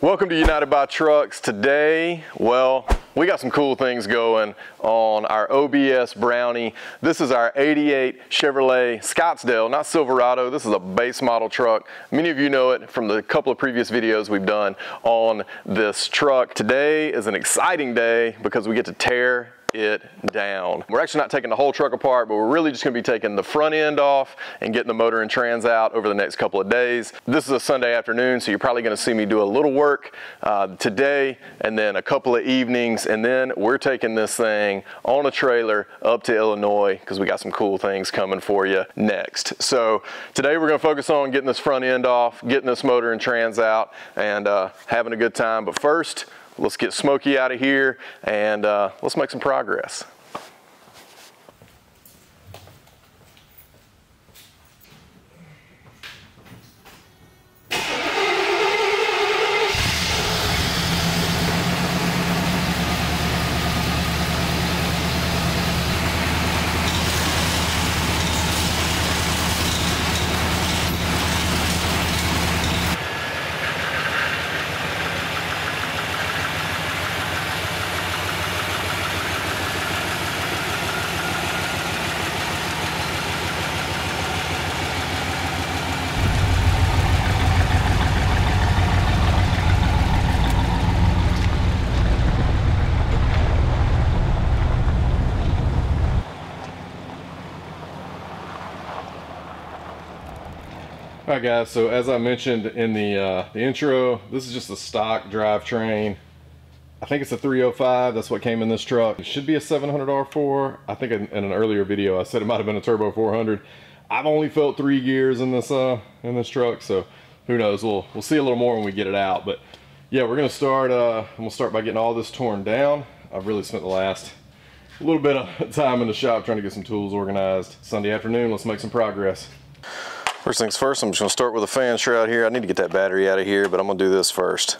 Welcome to United by Trucks. Today, well, we got some cool things going on our OBS Brownie. This is our 88 Chevrolet Scottsdale, not Silverado. This is a base model truck. Many of you know it from the couple of previous videos we've done on this truck. Today is an exciting day because we get to tear it down. We're actually not taking the whole truck apart, but we're really just going to be taking the front end off and getting the motor and trans out over the next couple of days. This is a Sunday afternoon, so you're probably going to see me do a little work today and then a couple of evenings, and then we're taking this thing on a trailer up to Illinois because we got some cool things coming for you next. So today we're going to focus on getting this front end off, getting this motor and trans out, and having a good time. But first, let's get Smokey out of here and let's make some progress. All right guys, so as I mentioned in the intro, this is just a stock drivetrain. I think it's a 305, that's what came in this truck. It should be a 700R4. I think in an earlier video I said it might have been a Turbo 400. I've only felt 3 gears in this truck, so who knows, we'll see a little more when we get it out. But yeah, we're gonna start, we'll start by getting all this torn down. I've really spent the last little bit of time in the shop trying to get some tools organized. Sunday afternoon, let's make some progress. First things first, I'm just gonna start with a fan shroud here. I need to get that battery out of here, but I'm gonna do this first.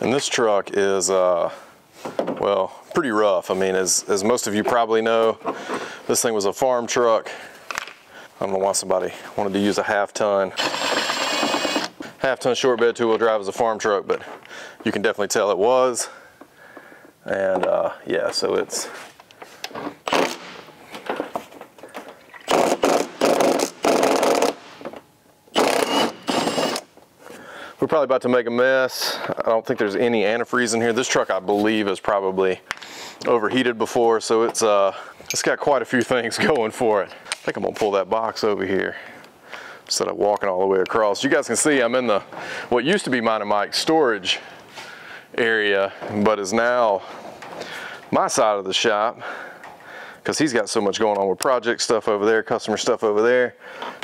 And this truck is, well, pretty rough. I mean, as most of you probably know, this thing was a farm truck. I don't know why somebody wanted to use a half ton short bed 2-wheel drive as a farm truck, but you can definitely tell it was. And yeah, so it's we're probably about to make a mess. I don't think there's any antifreeze in here. This truck, I believe, is probably overheated before, so it's got quite a few things going for it. I think I'm gonna pull that box over here instead of walking all the way across. You guys can see I'm in the what used to be mine and Mike's storage area, but is now my side of the shop because he's got so much going on with project stuff over there, customer stuff over there.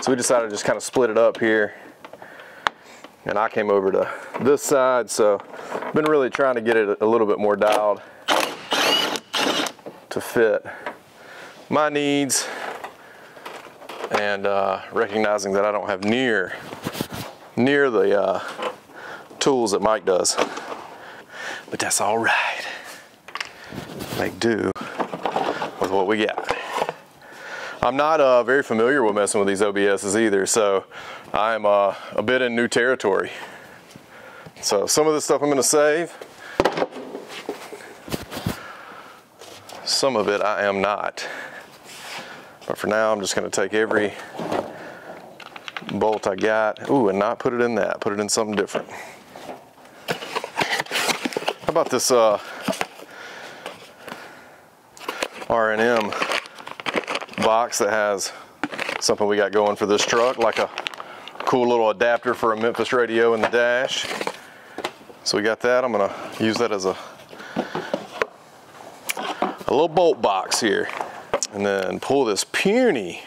So we decided to just kind of split it up here, and I came over to this side. So I've been really trying to get it a little bit more dialed to fit my needs, and recognizing that I don't have near the tools that Mike does. But that's all right. Make do with what we got. I'm not very familiar with messing with these OBSs either, so I'm a bit in new territory. So some of the stuff I'm gonna save, some of it I am not. But for now, I'm just gonna take every bolt I got, ooh, and not put it in that, put it in something different. About this R&M box that has something we got going for this truck, like a cool little adapter for a Memphis radio in the dash. So we got that. I'm gonna use that as a little bolt box here, and then pull this puny,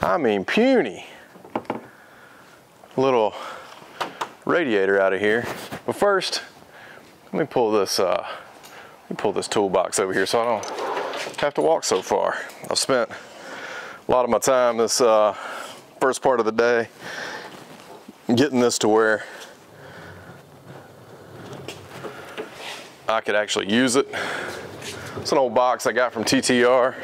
I mean puny, little radiator out of here. But first, Let me pull this toolbox over here so I don't have to walk so far. I've spent a lot of my time this first part of the day getting this to where I could actually use it. It's an old box I got from TTR.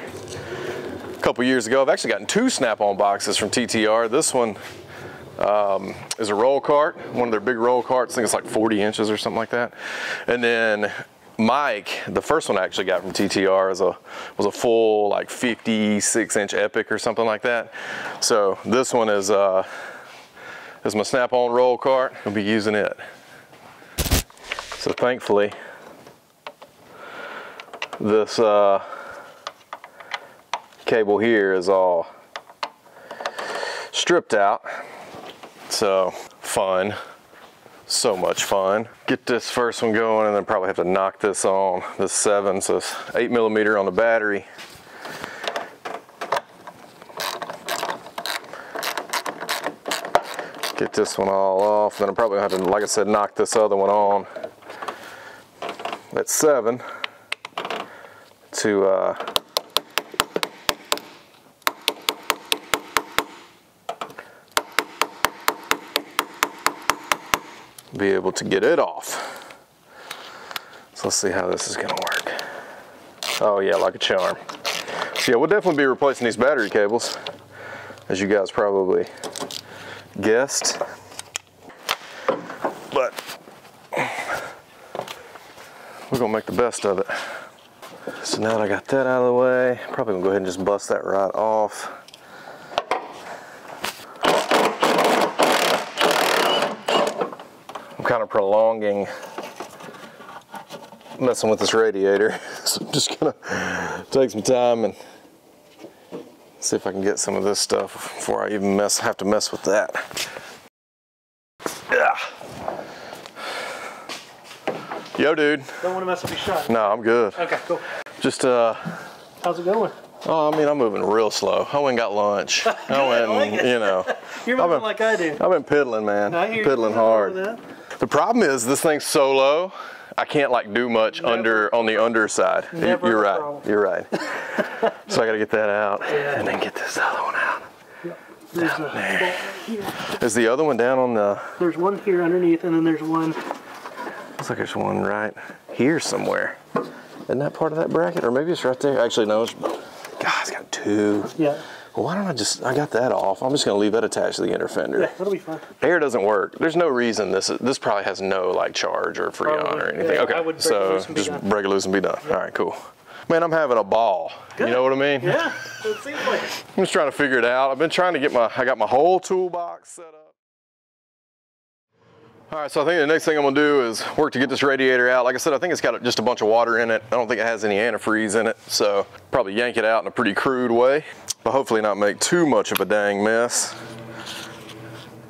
a couple years ago. I've actually gotten two Snap-on boxes from TTR. This one is a roll cart, one of their big roll carts. I think it's like 40 inches or something like that. And then Mike, the first one I actually got from TTR is was a full like 56-inch Epic or something like that. So this one is my Snap-on roll cart. I'll be using it. So thankfully, this cable here is all stripped out. So fun, so much fun. Get this first one going and then probably have to knock this on, this 7, so it's 8mm on the battery. Get this one all off, then I'm probably gonna have to, like I said, knock this other one on at 7 to be able to get it off. So let's see how this is gonna work. Oh yeah, like a charm. So yeah, we'll definitely be replacing these battery cables, as you guys probably guessed. But we're gonna make the best of it. So now that I got that out of the way, I'm probably gonna go ahead and just bust that right off. I'm kind of prolonging messing with this radiator, so I'm just gonna take some time and see if I can get some of this stuff before I even have to mess with that. Yeah. Yo, dude. Don't want to mess with your shot. No, I'm good. Okay, cool. Just how's it going? Oh, I mean, I'm moving real slow. I went and got lunch. I went, you know. You're moving like I do. I've been piddling, man. No, piddling hard. The problem is this thing's so low, I can't like do much on the underside. You're right. Problem. You're right. So I got to get that out and then get this other one out. Yep. Down there. Is the other one down on the? There's one here underneath, and then there's one. Looks like there's one right here somewhere. Isn't that part of that bracket, or maybe it's right there? Actually, no. It's, God's got two. Yeah. Well, why don't I just, I got that off. I'm just gonna leave that attached to the inner fender. Yeah, that'll be fine. Air doesn't work. There's no reason this probably has no like charge or freon or anything. Yeah, okay, so just break it loose and be done. Yeah. All right, cool. Man, I'm having a ball. Good. You know what I mean? Yeah, it seems like it. I'm just trying to figure it out. I've been trying to get I got my whole toolbox set up. All right, so I think the next thing I'm gonna do is work to get this radiator out. Like I said, I think it's got just a bunch of water in it. I don't think it has any antifreeze in it, so probably yank it out in a pretty crude way, but hopefully not make too much of a dang mess.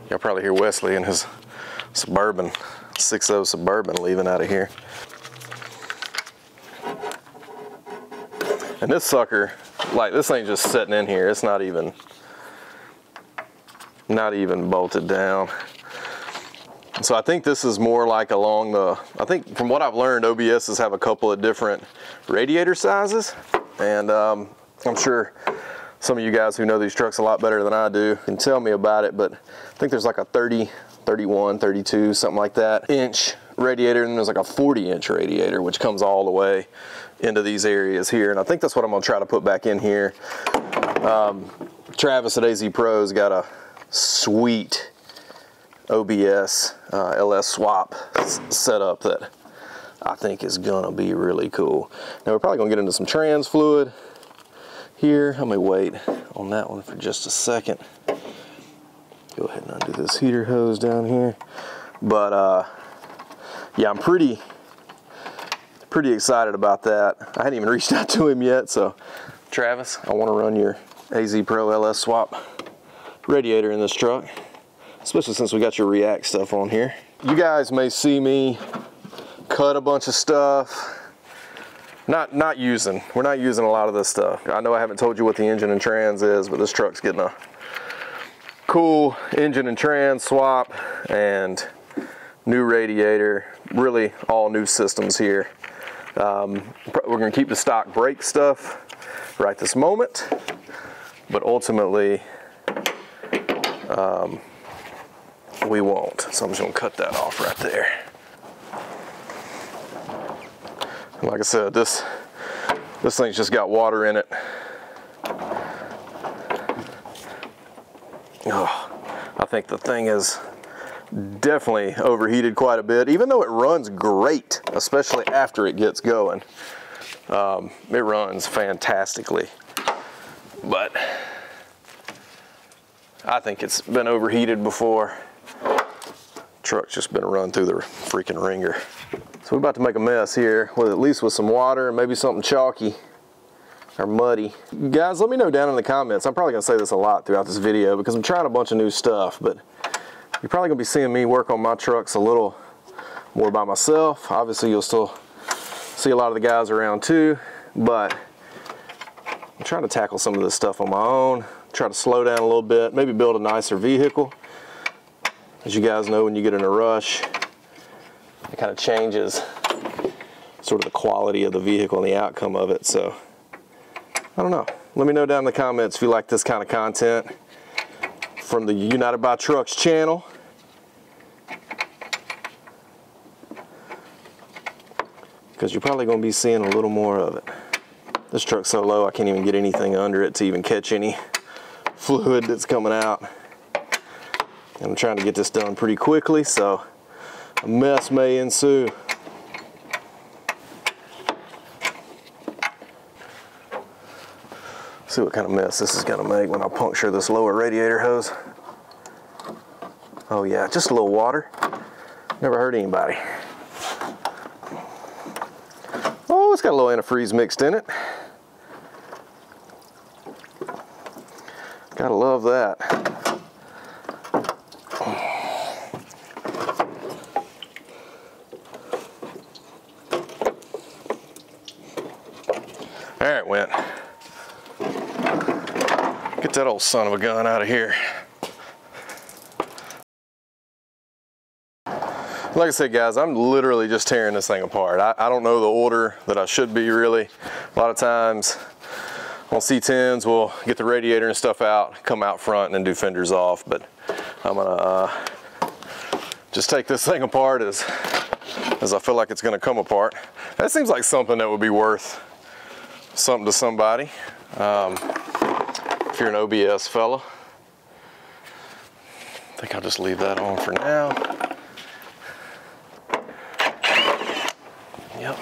Y'all probably hear Wesley and his Suburban, 6.0 Suburban leaving out of here. And this sucker, like this thing just sitting in here. It's not even bolted down. So I think this is more like along the, I think from what I've learned, OBSs have a couple of different radiator sizes. And I'm sure some of you guys who know these trucks a lot better than I do can tell me about it, but I think there's like a 30, 31, 32, something like that, inch radiator, and there's like a 40-inch radiator, which comes all the way into these areas here. And I think that's what I'm gonna try to put back in here. Travis at AZPro's got a sweet OBS LS swap setup that I think is gonna be really cool. Now we're probably gonna get into some trans fluid here. I'm gonna wait on that one for just a second. Go ahead and undo this heater hose down here. But yeah, I'm pretty excited about that. I hadn't even reached out to him yet, so Travis, I wanna run your AZPro LS swap radiator in this truck, especially since we got your React stuff on here. You guys may see me cut a bunch of stuff. We're not using a lot of this stuff. I know I haven't told you what the engine and trans is, but this truck's getting a cool engine and trans swap and new radiator, really all new systems here. We're gonna keep the stock brake stuff right this moment, but ultimately, we won't. So I'm just gonna cut that off right there. And like I said, this thing's just got water in it. Oh, I think the thing is definitely overheated quite a bit, even though it runs great, especially after it gets going. It runs fantastically, but I think it's been overheated before. Truck's just been run through the freaking ringer. So we're about to make a mess here, with at least with some water and maybe something chalky or muddy. Guys, let me know down in the comments. I'm probably gonna say this a lot throughout this video because I'm trying a bunch of new stuff, but you're probably gonna be seeing me work on my trucks a little more by myself. Obviously, you'll still see a lot of the guys around too, but I'm trying to tackle some of this stuff on my own, try to slow down a little bit, maybe build a nicer vehicle. As you guys know, when you get in a rush, it kind of changes sort of the quality of the vehicle and the outcome of it. So, I don't know. Let me know down in the comments if you like this kind of content from the United by Trucks channel. Because you're probably going to be seeing a little more of it. This truck's so low I can't even get anything under it to even catch any fluid that's coming out. And I'm trying to get this done pretty quickly, so a mess may ensue. See what kind of mess this is going to make when I puncture this lower radiator hose. Oh yeah, just a little water. Never hurt anybody. Oh, it's got a little antifreeze mixed in it. Gotta love that. There it went. Get that old son of a gun out of here. Like I said, guys, I'm literally just tearing this thing apart. I don't know the order that I should be, really. A lot of times on C10s, we'll get the radiator and stuff out, come out front and do fenders off, but I'm gonna just take this thing apart as I feel like it's gonna come apart. That seems like something that would be worth something to somebody, if you're an OBS fella. I think I'll just leave that on for now. Yep.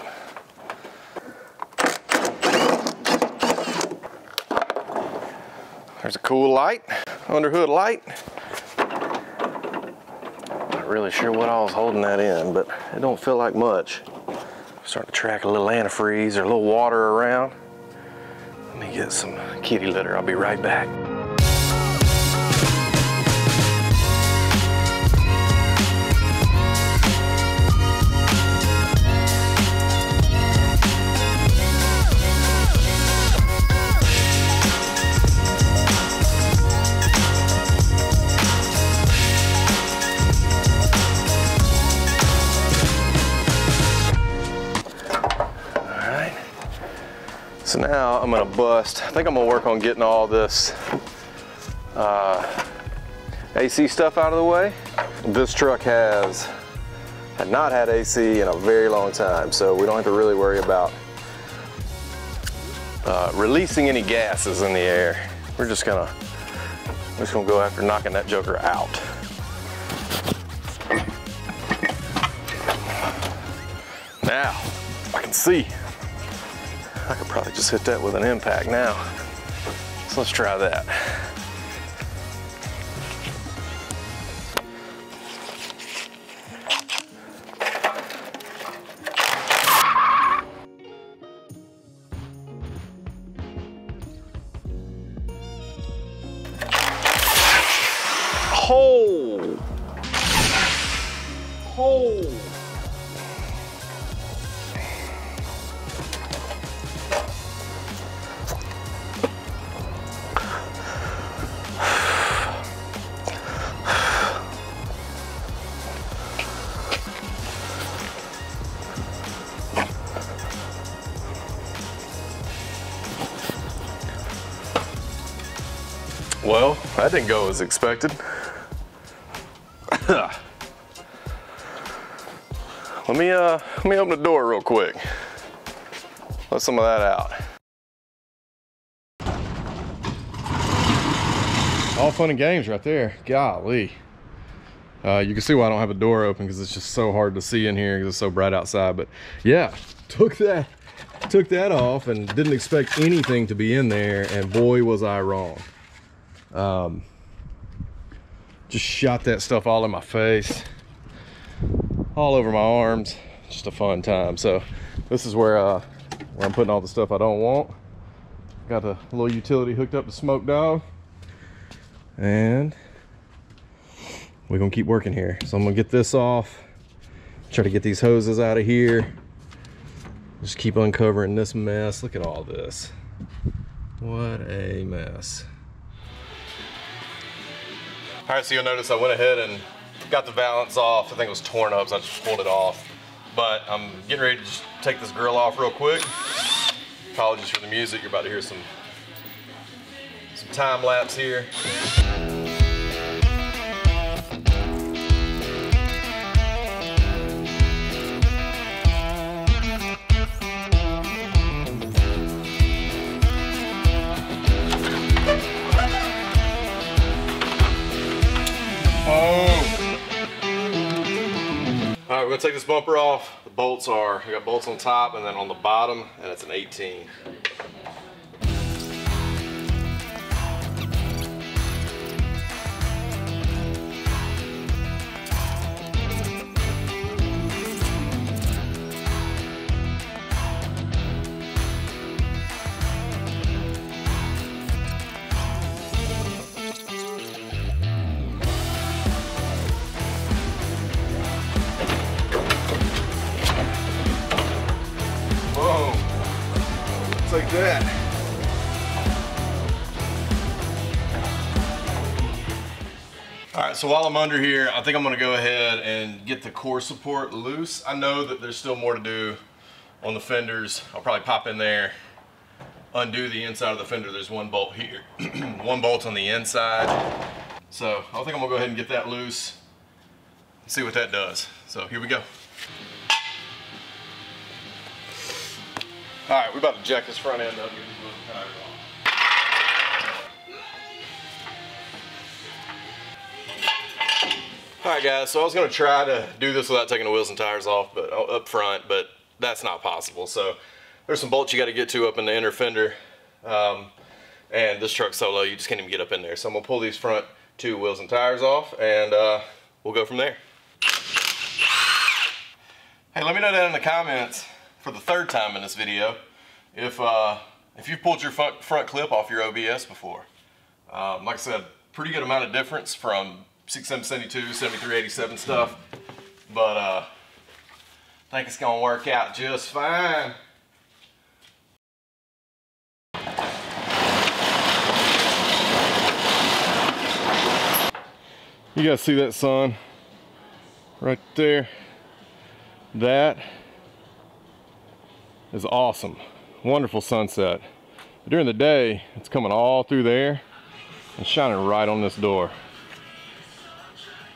There's a cool light, underhood light. Not really sure what I was holding that in, but it don't feel like much. Starting to track a little antifreeze or a little water around. Let me get some kitty litter. I'll be right back. So now I'm gonna bust. I think I'm gonna work on getting all this AC stuff out of the way. This truck had not had AC in a very long time, so we don't have to really worry about releasing any gases in the air. We're just gonna go after knocking that joker out. Now I can see. I could probably just hit that with an impact now. So let's try that. Hole! Hole! Well, that didn't go as expected. Let me open the door real quick. Let some of that out. All fun and games right there. Golly. You can see why I don't have a door open, because it's just so hard to see in here because it's so bright outside. But yeah, took that off and didn't expect anything to be in there, and boy was I wrong. Just shot that stuff all in my face, all over my arms. Just a fun time. So this is where I'm putting all the stuff I don't want. Got a little utility hooked up to Smoke Dog, and we're gonna keep working here. So I'm gonna get this off, try to get these hoses out of here, just keep uncovering this mess. Look at all this, what a mess. All right, so you'll notice I went ahead and got the valance off. I think it was torn up, so I just pulled it off. But I'm getting ready to just take this grill off real quick. Apologies for the music, you're about to hear some time lapse here. We're gonna take this bumper off. The bolts are, I got bolts on top and then on the bottom, and it's an 18. Like that. All right, so while I'm under here, I think I'm gonna go ahead and get the core support loose. I know that there's still more to do on the fenders. I'll probably pop in there, undo the inside of the fender. There's one bolt here, one bolt on the inside. So I think I'm gonna go ahead and get that loose and see what that does. So here we go. All right, we're about to jack this front end up, get these little tires off. All right, guys, so I was gonna try to do this without taking the wheels and tires off, but up front, but that's not possible. So there's some bolts you gotta get to up in the inner fender, and this truck's so low, you just can't even get up in there. So I'm gonna pull these front two wheels and tires off, and we'll go from there. Hey, let me know down in the comments, for the third time in this video, if you've pulled your front clip off your OBS before. Like I said, pretty good amount of difference from 6M72, 7387 stuff, but I think it's gonna work out just fine. You guys see that sun right there? That is awesome, wonderful sunset. But during the day, it's coming all through there and shining right on this door.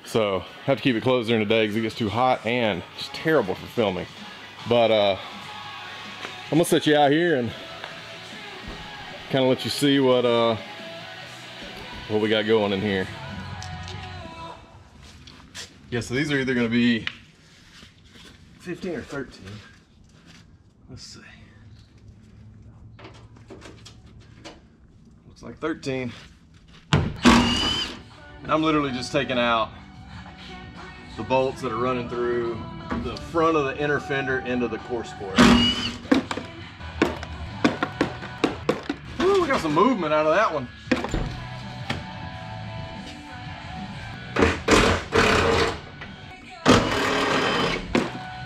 So have to keep it closed during the day because it gets too hot and it's terrible for filming. But I'm gonna set you out here and kind of let you see what we got going in here. Yeah, so these are either gonna be 15 or 13. Let's see. Looks like 13. And I'm literally just taking out the bolts that are running through the front of the inner fender into the core support. Ooh, we got some movement out of that one.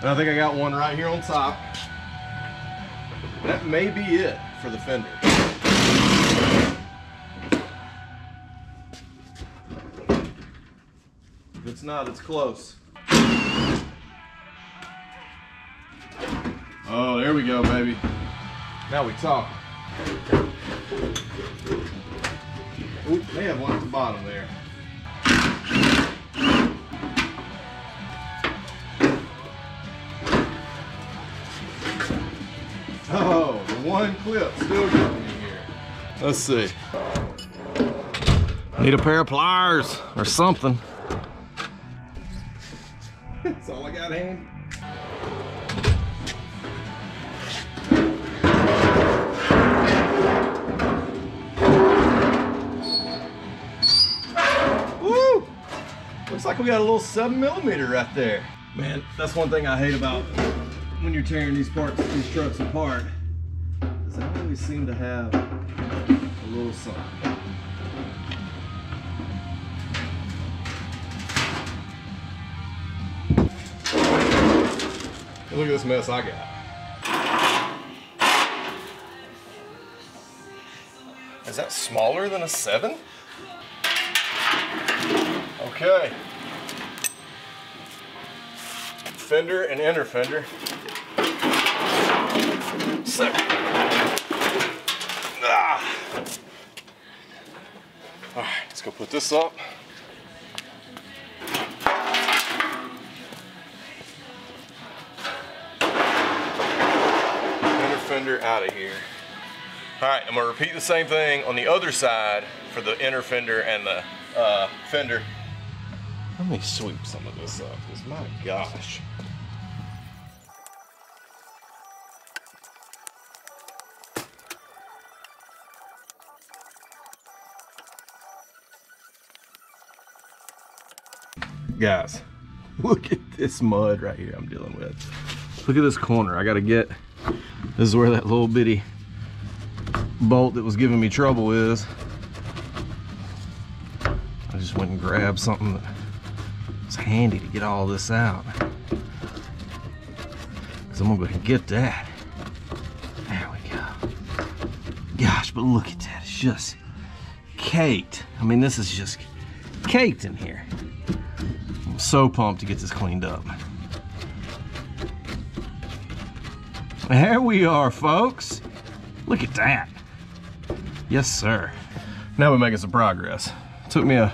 And I think I got one right here on top. That may be it for the fender. If it's not, it's close. Oh, there we go, baby. Now we talk. Ooh, they have one at the bottom there. Oh, the one clip still coming in here. Let's see. Need a pair of pliers or something. That's all I got handy. Woo! Looks like we got a little 7mm right there. Man, that's one thing I hate about when you're tearing these trucks apart, is I always seem to have a little something. Look at this mess I got. Is that smaller than a 7? Okay. Fender and inner fender. 7. Ah. All right, let's go put this up. Out of here. All right, I'm gonna repeat the same thing on the other side for the inner fender and the fender. Let me sweep some of this up, because my gosh. Guys, look at this mud right here I'm dealing with. Look at this corner. I gotta get. This is where that little bitty bolt that was giving me trouble is. I just went and grabbed something that was handy to get all this out. Because I'm going to go ahead and get that. There we go. Gosh, but look at that. It's just caked. I mean, this is just caked in here. I'm so pumped to get this cleaned up. There we are, folks. Look at that. Yes, sir. Now we're making some progress. It took me a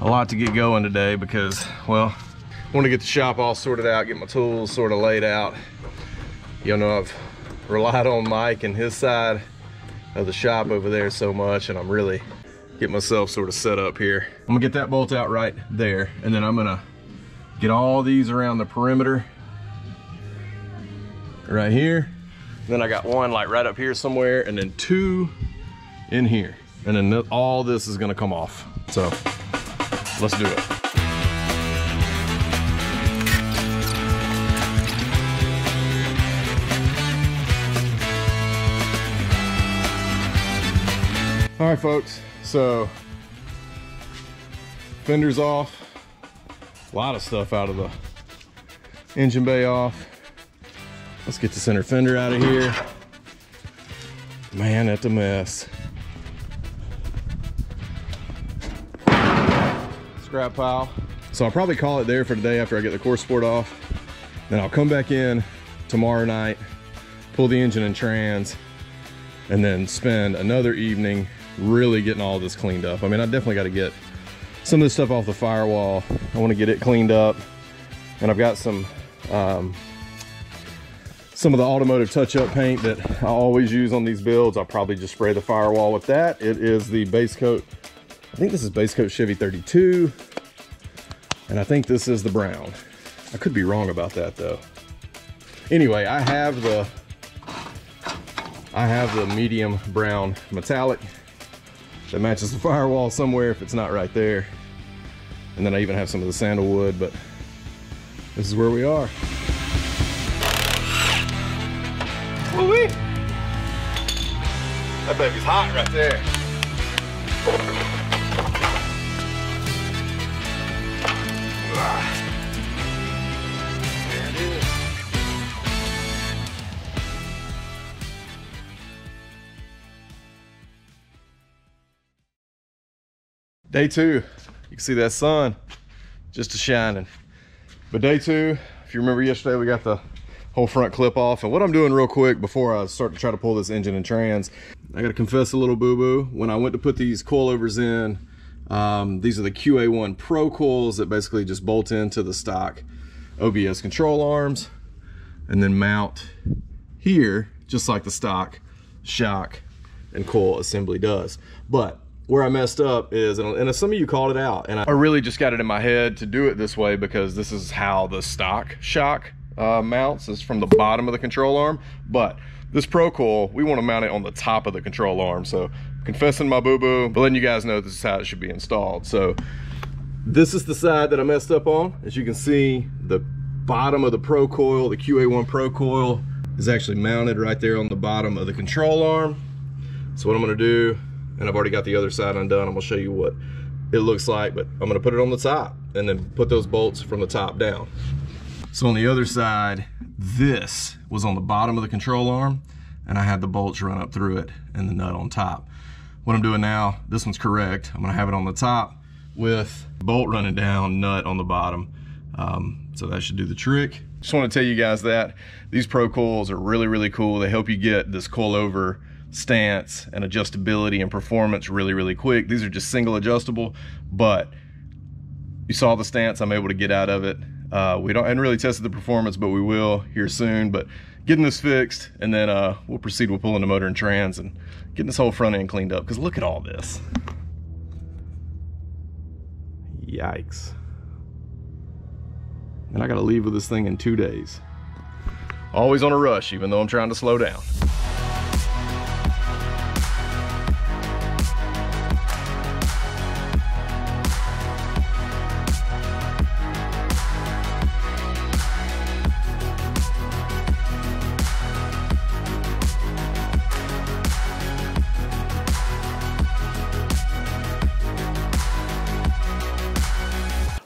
lot to get going today because, well, I want to get the shop all sorted out, get my tools sort of laid out. You know, I've relied on Mike and his side of the shop over there so much, and I'm really getting myself sort of set up here. I'm gonna get that bolt out right there, and then I'm gonna get all these around the perimeter right here, and then I got one like right up here somewhere, and then 2 in here, and then all this is gonna come off. So let's do it. All right, folks, so fenders off, a lot of stuff out of the engine bay off. Let's get this inner fender out of here. Man, that's a mess. Scrap pile. So I'll probably call it there for today after I get the core support off. Then I'll come back in tomorrow night, pull the engine and trans, and then spend another evening really getting all this cleaned up. I mean, I definitely got to get some of this stuff off the firewall. I want to get it cleaned up. And I've got some of the automotive touch-up paint that I always use on these builds. I'll probably just spray the firewall with that. It is the base coat. I think this is base coat Chevy 32. And I think this is the brown. I could be wrong about that though. Anyway, I have the medium brown metallic that matches the firewall somewhere if it's not right there. And then I even have some of the sandalwood, but this is where we are. Woo-wee. That baby's hot right there. There it is. Day 2. You can see that sun just a-shining. But day 2, if you remember yesterday, we got the whole front clip off. And what I'm doing real quick before I start to try to pull this engine and trans, I gotta confess a little boo-boo. When I went to put these coilovers in, these are the QA1 Pro coils that basically just bolt into the stock OBS control arms and then mount here, just like the stock shock and coil assembly does. But where I messed up is, and some of you called it out, and I really just got it in my head to do it this way because this is how the stock shock mounts, is from the bottom of the control arm. But this Pro Coil, we want to mount it on the top of the control arm. So confessing my boo-boo, but letting you guys know this is how it should be installed. So this is the side that I messed up on. As you can see, the bottom of the Pro Coil, the QA1 Pro Coil, is actually mounted right there on the bottom of the control arm. So what I'm gonna do, and I've already got the other side undone, I'm gonna show you what it looks like, but I'm gonna put it on the top and then put those bolts from the top down. So on the other side, this was on the bottom of the control arm and I had the bolts run up through it and the nut on top. What I'm doing now, this one's correct. I'm gonna have it on the top with bolt running down, nut on the bottom. So that should do the trick. Just want to tell you guys that these Pro Coils are really, really cool. They help you get this coilover stance and adjustability and performance really, really quick. These are just single adjustable, but you saw the stance I'm able to get out of it. We hadn't really tested the performance, but we will here soon. But getting this fixed, and then we'll proceed with pulling the motor and trans and getting this whole front end cleaned up, because look at all this. Yikes. And I gotta leave with this thing in 2 days. Always on a rush, even though I'm trying to slow down.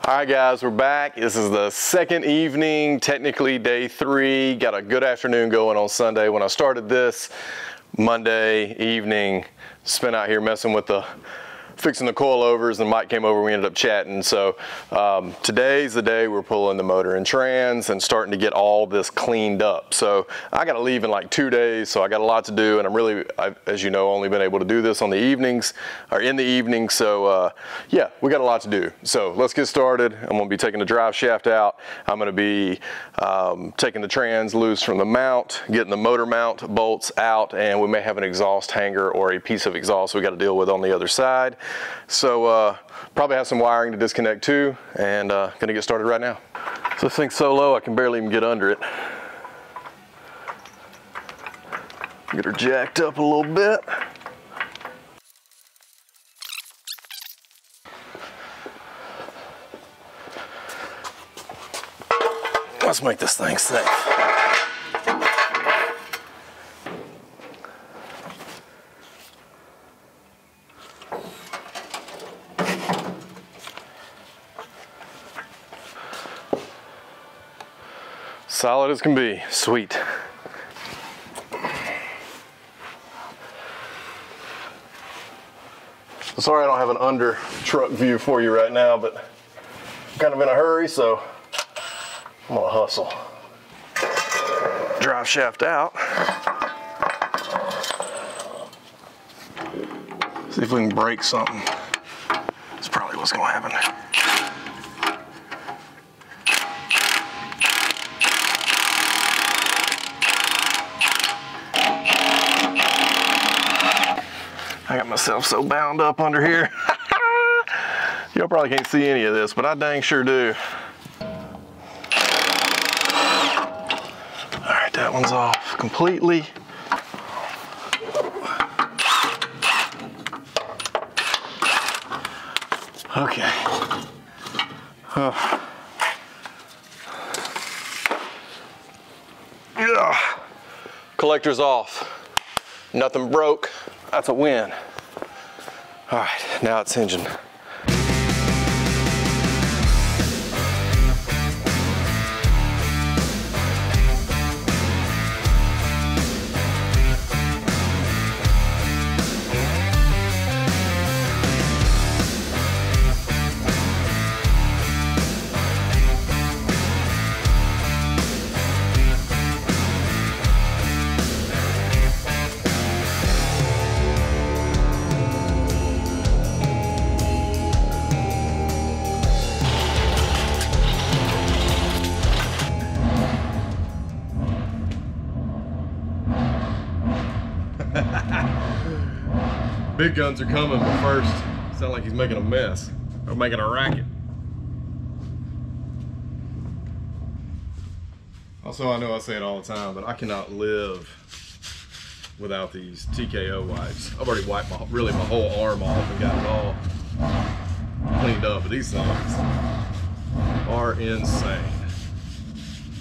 All right guys, we're back. This is the second evening, technically day 3. Got a good afternoon going on Sunday. When I started this Monday evening, spent out here messing with the, fixing the coilovers, and Mike came over, we ended up chatting. So today's the day we're pulling the motor and trans and starting to get all this cleaned up. So I gotta leave in like 2 days, so I got a lot to do, and I'm really, as you know, only been able to do this on the evenings, or in the evening. So yeah, we got a lot to do. So let's get started. I'm gonna be taking the drive shaft out. I'm gonna be taking the trans loose from the mount, getting the motor mount bolts out, and we may have an exhaust hanger or a piece of exhaust we gotta deal with on the other side. So probably have some wiring to disconnect too, and gonna get started right now. So this thing's so low I can barely even get under it. Get her jacked up a little bit. Let's make this thing safe. Solid as can be, sweet. Sorry I don't have an under truck view for you right now, but I'm kind of in a hurry, so I'm gonna hustle. Drive shaft out. See if we can break something. That's probably what's gonna happen. I got myself so bound up under here. Y'all probably can't see any of this, but I dang sure do. All right, that one's off completely. Okay. Yeah. Collector's off. Nothing broke. That's a win. All right, now it's engine. Big guns are coming, but first, sound like he's making a mess. Or making a racket. Also, I know I say it all the time, but I cannot live without these TKO wipes. I've already wiped my whole arm off and got it all cleaned up, but these things are insane.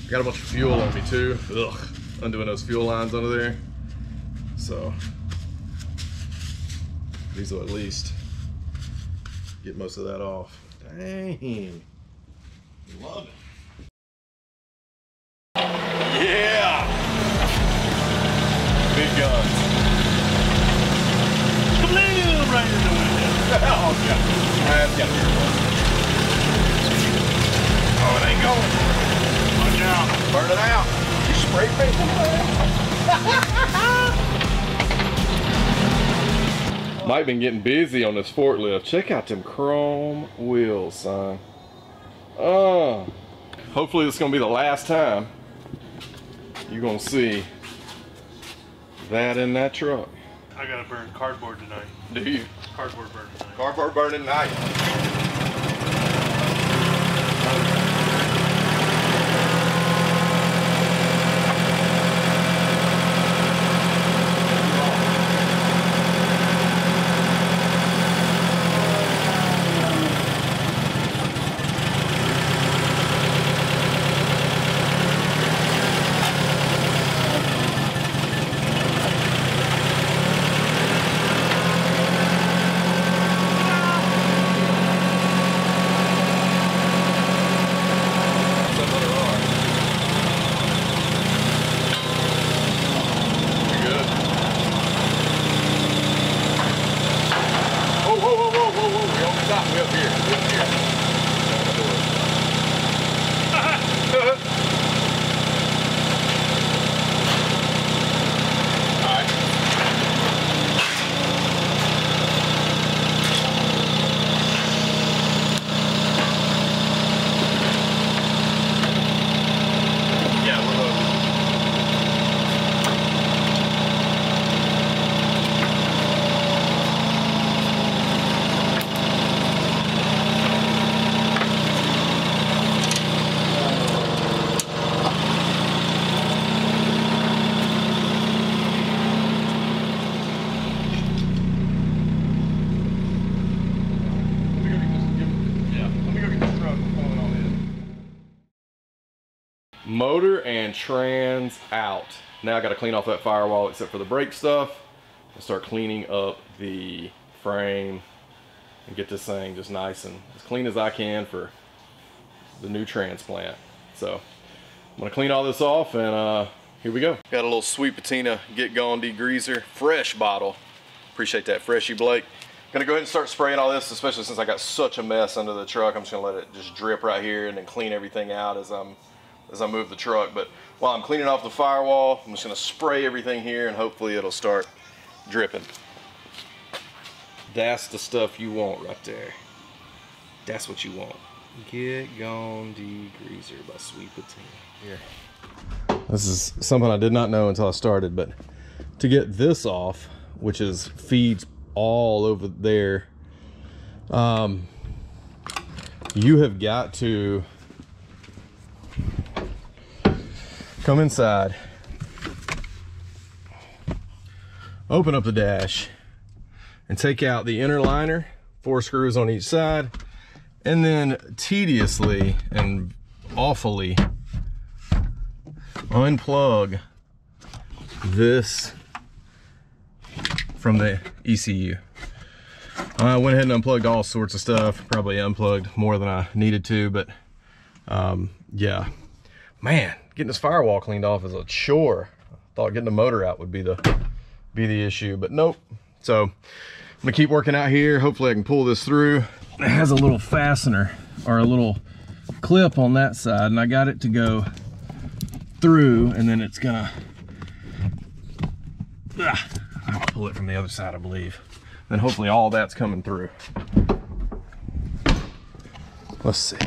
I got a bunch of fuel on me too. Ugh, undoing those fuel lines under there. So these will at least get most of that off. Dang, love it. Yeah, big guns. Bling, right in the window. Oh god, that's got a oh, it ain't going. Watch out, burn it out. You spray paint. Mike been getting busy on this forklift. Check out them chrome wheels, son. Oh, hopefully this is gonna be the last time you're gonna see that in that truck. I gotta burn cardboard tonight. Do you? Cardboard burn tonight. Cardboard burning night. Motor and trans out. Now I got to clean off that firewall except for the brake stuff and start cleaning up the frame and get this thing just nice and as clean as I can for the new transplant. So I'm going to clean all this off and here we go. Got a little Sweet Patina Get Gone degreaser, fresh bottle. Appreciate that, Freshie Blake. Gonna go ahead and start spraying all this, especially since I got such a mess under the truck. I'm just gonna let it just drip right here and then clean everything out as I move the truck. But while I'm cleaning off the firewall, I'm just gonna spray everything here and hopefully it'll start dripping. That's the stuff you want right there. That's what you want. Get Gone Degreaser by Sweet Patina. Here. This is something I did not know until I started, but to get this off, which is feeds all over there, you have got to come inside, open up the dash, and take out the inner liner, 4 screws on each side, and then tediously and awfully unplug this from the ECU. I went ahead and unplugged all sorts of stuff, probably unplugged more than I needed to, but yeah, man. Getting this firewall cleaned off is a chore. I thought getting the motor out would be the issue, but nope. So I'm gonna keep working out here. Hopefully I can pull this through. It has a little fastener or a little clip on that side, and I got it to go through, and then it's gonna I'll pull it from the other side, I believe. Then hopefully all that's coming through. Let's see.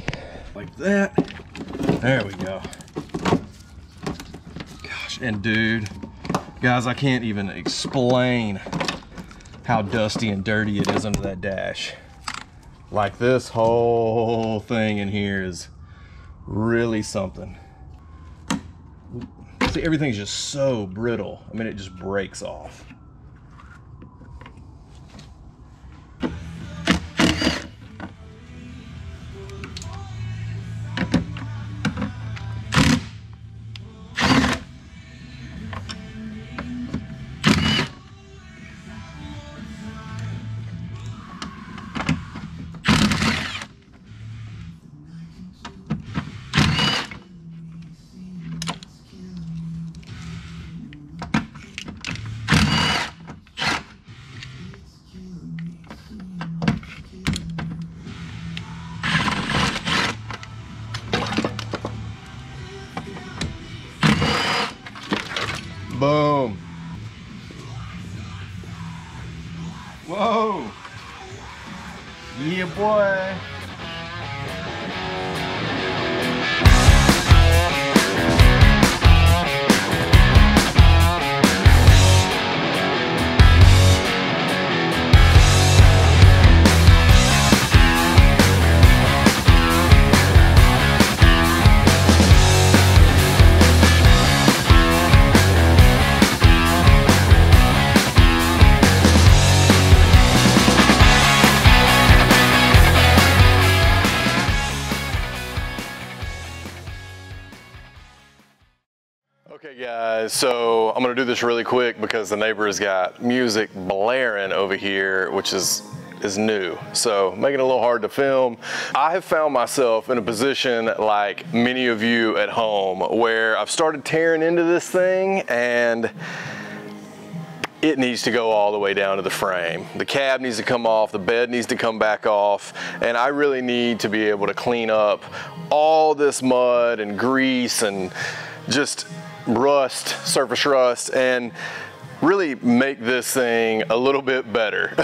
Like that. There we go. And dude, guys, I can't even explain how dusty and dirty it is under that dash. Like this whole thing in here is really something. See, everything's just so brittle. I mean, it just breaks off. Boom. Whoa. Yeah, boy. So I'm gonna do this really quick because the neighbor's got music blaring over here, which is new, so making it a little hard to film. I have found myself in a position like many of you at home where I've started tearing into this thing and it needs to go all the way down to the frame. The cab needs to come off, the bed needs to come back off, and I really need to be able to clean up all this mud and grease and just rust, surface rust, and really make this thing a little bit better.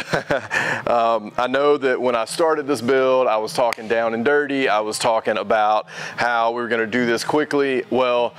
I know that when I started this build, I was talking down and dirty. I was talking about how we were gonna do this quickly. Well,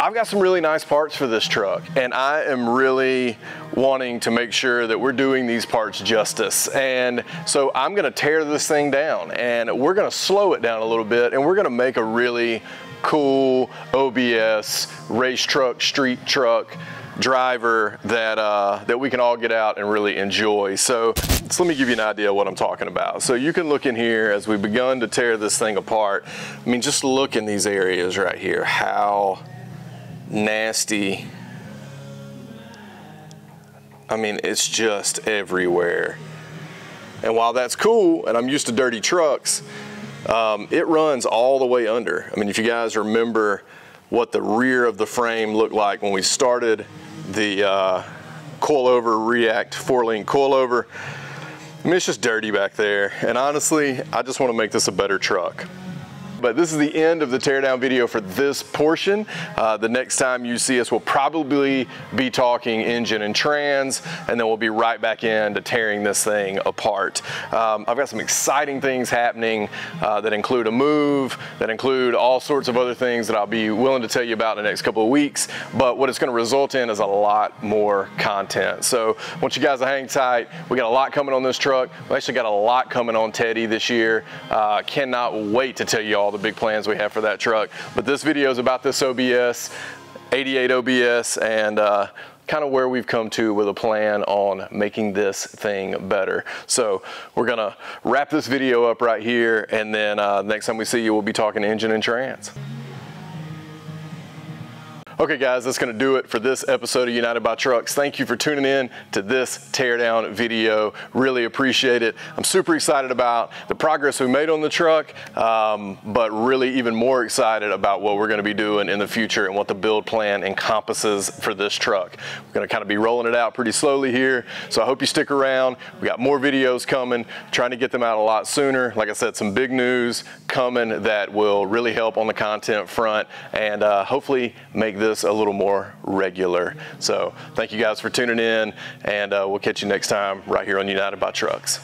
I've got some really nice parts for this truck, and I am really wanting to make sure that we're doing these parts justice. And so I'm gonna tear this thing down, and we're gonna slow it down a little bit, and we're gonna make a really cool OBS race truck, street truck driver that that we can all get out and really enjoy. So let me give you an idea of what I'm talking about. So you can look in here as we've begun to tear this thing apart. I mean, just look in these areas right here, how nasty. I mean, it's just everywhere. And while that's cool, and I'm used to dirty trucks, it runs all the way under. I mean, if you guys remember what the rear of the frame looked like when we started the coilover react four-link coilover, I mean, it's just dirty back there. And honestly, I just want to make this a better truck. But this is the end of the teardown video for this portion. The next time you see us, we'll probably be talking engine and trans, and then we'll be right back into tearing this thing apart. I've got some exciting things happening that include a move, that include all sorts of other things that I'll be willing to tell you about in the next couple of weeks. But what it's gonna result in is a lot more content. So I want you guys to hang tight. We got a lot coming on this truck. We actually got a lot coming on Teddy this year. Cannot wait to tell you all the big plans we have for that truck. But this video is about this OBS, 88 OBS, and kind of where we've come to with a plan on making this thing better. So we're gonna wrap this video up right here, and then next time we see you, we'll be talking engine and trans. Okay guys, that's gonna do it for this episode of United by Trucks. Thank you for tuning in to this teardown video. Really appreciate it. I'm super excited about the progress we made on the truck, but really even more excited about what we're gonna be doing in the future and what the build plan encompasses for this truck. We're gonna kind of be rolling it out pretty slowly here, so I hope you stick around. We got more videos coming, trying to get them out a lot sooner. Like I said, some big news coming that will really help on the content front and hopefully make this a little more regular. So thank you guys for tuning in, and we'll catch you next time right here on United by Trucks.